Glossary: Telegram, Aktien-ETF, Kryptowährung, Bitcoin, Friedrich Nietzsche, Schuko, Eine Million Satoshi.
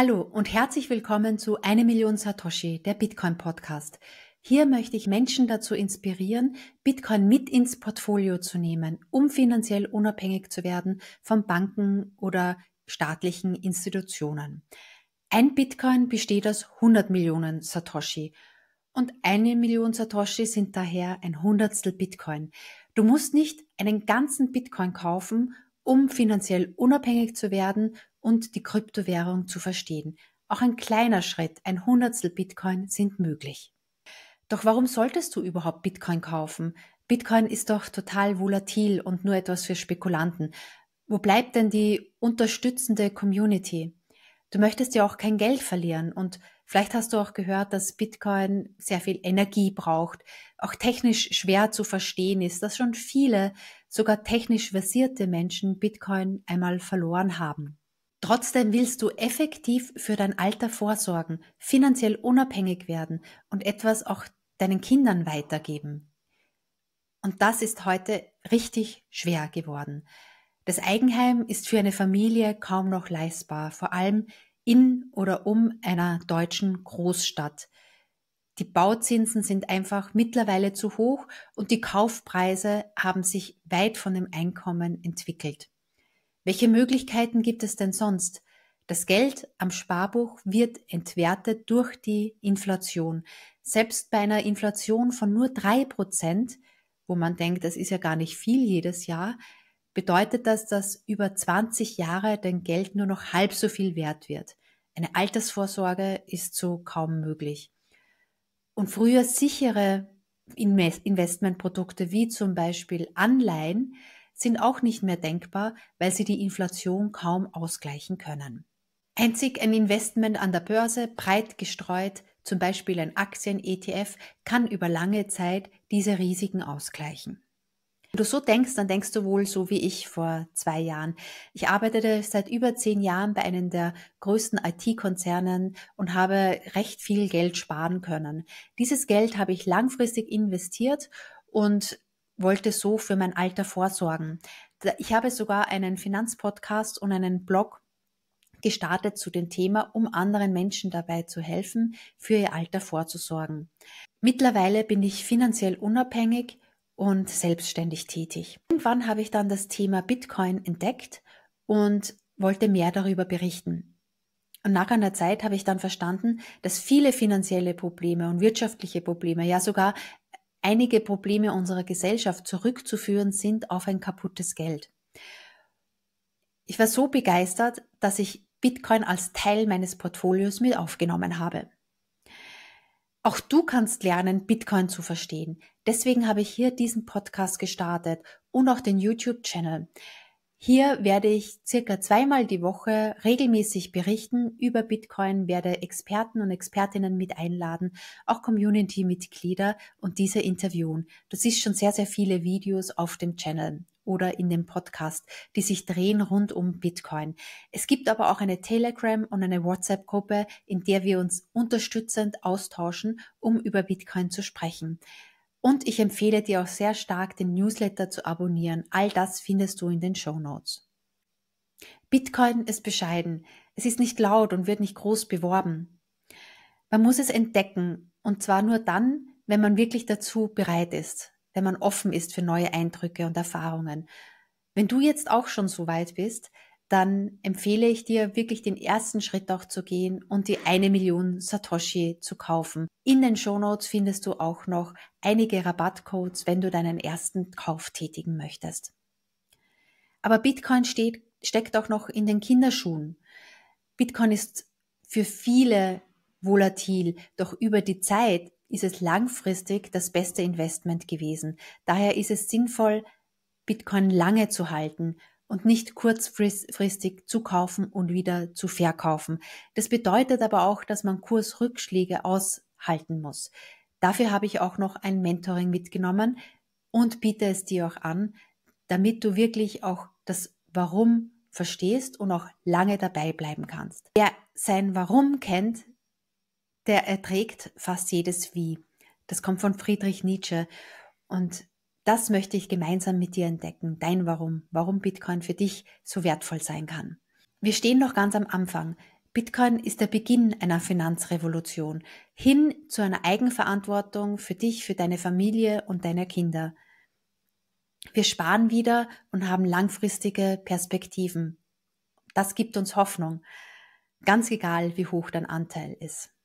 Hallo und herzlich willkommen zu Eine Million Satoshi, der Bitcoin-Podcast. Hier möchte ich Menschen dazu inspirieren, Bitcoin mit ins Portfolio zu nehmen, um finanziell unabhängig zu werden von Banken oder staatlichen Institutionen. Ein Bitcoin besteht aus 100 Millionen Satoshi und 1 Million Satoshi sind daher 100stel Bitcoin. Du musst nicht einen ganzen Bitcoin kaufen, um finanziell unabhängig zu werden und die Kryptowährung zu verstehen. Auch ein kleiner Schritt, 100stel Bitcoin sind möglich. Doch warum solltest du überhaupt Bitcoin kaufen? Bitcoin ist doch total volatil und nur etwas für Spekulanten. Wo bleibt denn die unterstützende Community? Du möchtest ja auch kein Geld verlieren und vielleicht hast du auch gehört, dass Bitcoin sehr viel Energie braucht, auch technisch schwer zu verstehen ist, dass schon viele, sogar technisch versierte Menschen Bitcoin einmal verloren haben. Trotzdem willst du effektiv für dein Alter vorsorgen, finanziell unabhängig werden und etwas auch deinen Kindern weitergeben. Und das ist heute richtig schwer geworden. Das Eigenheim ist für eine Familie kaum noch leistbar, vor allem in oder um einer deutschen Großstadt. Die Bauzinsen sind einfach mittlerweile zu hoch und die Kaufpreise haben sich weit von dem Einkommen entwickelt. Welche Möglichkeiten gibt es denn sonst? Das Geld am Sparbuch wird entwertet durch die Inflation. Selbst bei einer Inflation von nur 3%, wo man denkt, das ist ja gar nicht viel jedes Jahr, bedeutet das, dass über 20 Jahre dein Geld nur noch halb so viel wert wird. Eine Altersvorsorge ist so kaum möglich. Und früher sichere Investmentprodukte wie zum Beispiel Anleihen sind auch nicht mehr denkbar, weil sie die Inflation kaum ausgleichen können. Einzig ein Investment an der Börse, breit gestreut, zum Beispiel ein Aktien-ETF, kann über lange Zeit diese Risiken ausgleichen. Wenn du so denkst, dann denkst du wohl so wie ich vor 2 Jahren. Ich arbeitete seit über 10 Jahren bei einem der größten IT-Konzernen und habe recht viel Geld sparen können. Dieses Geld habe ich langfristig investiert und wollte so für mein Alter vorsorgen. Ich habe sogar einen Finanzpodcast und einen Blog gestartet zu dem Thema, um anderen Menschen dabei zu helfen, für ihr Alter vorzusorgen. Mittlerweile bin ich finanziell unabhängig und selbstständig tätig. Irgendwann habe ich dann das Thema Bitcoin entdeckt und wollte mehr darüber berichten. Und nach einer Zeit habe ich dann verstanden, dass viele finanzielle Probleme und wirtschaftliche Probleme, ja sogar einige Probleme unserer Gesellschaft zurückzuführen sind auf ein kaputtes Geld. Ich war so begeistert, dass ich Bitcoin als Teil meines Portfolios mit aufgenommen habe. Auch du kannst lernen, Bitcoin zu verstehen. Deswegen habe ich hier diesen Podcast gestartet und auch den YouTube-Channel. Hier werde ich circa 2-mal die Woche regelmäßig berichten über Bitcoin, werde Experten und Expertinnen mit einladen, auch Community-Mitglieder und diese interviewen. Du siehst schon sehr, sehr viele Videos auf dem Channel oder in dem Podcast, die sich drehen rund um Bitcoin. Es gibt aber auch eine Telegram- und eine WhatsApp-Gruppe, in der wir uns unterstützend austauschen, um über Bitcoin zu sprechen. Und ich empfehle dir auch sehr stark, den Newsletter zu abonnieren. All das findest du in den Shownotes. Bitcoin ist bescheiden. Es ist nicht laut und wird nicht groß beworben. Man muss es entdecken, und zwar nur dann, wenn man wirklich dazu bereit ist, wenn man offen ist für neue Eindrücke und Erfahrungen. Wenn du jetzt auch schon so weit bist, dann empfehle ich dir wirklich den ersten Schritt auch zu gehen und die 1 Million Satoshi zu kaufen. In den Shownotes findest du auch noch einige Rabattcodes, wenn du deinen ersten Kauf tätigen möchtest. Aber Bitcoin steckt auch noch in den Kinderschuhen. Bitcoin ist für viele volatil, doch über die Zeit ist es langfristig das beste Investment gewesen. Daher ist es sinnvoll, Bitcoin lange zu halten und nicht kurzfristig zu kaufen und wieder zu verkaufen. Das bedeutet aber auch, dass man Kursrückschläge aushalten muss. Dafür habe ich auch noch ein Mentoring mitgenommen und biete es dir auch an, damit du wirklich auch das Warum verstehst und auch lange dabei bleiben kannst. Wer sein Warum kennt, der erträgt fast jedes Wie. Das kommt von Friedrich Nietzsche. Und das möchte ich gemeinsam mit dir entdecken. Dein Warum. Warum Bitcoin für dich so wertvoll sein kann. Wir stehen noch ganz am Anfang. Bitcoin ist der Beginn einer Finanzrevolution, hin zu einer Eigenverantwortung für dich, für deine Familie und deine Kinder. Wir sparen wieder und haben langfristige Perspektiven. Das gibt uns Hoffnung, ganz egal, wie hoch dein Anteil ist.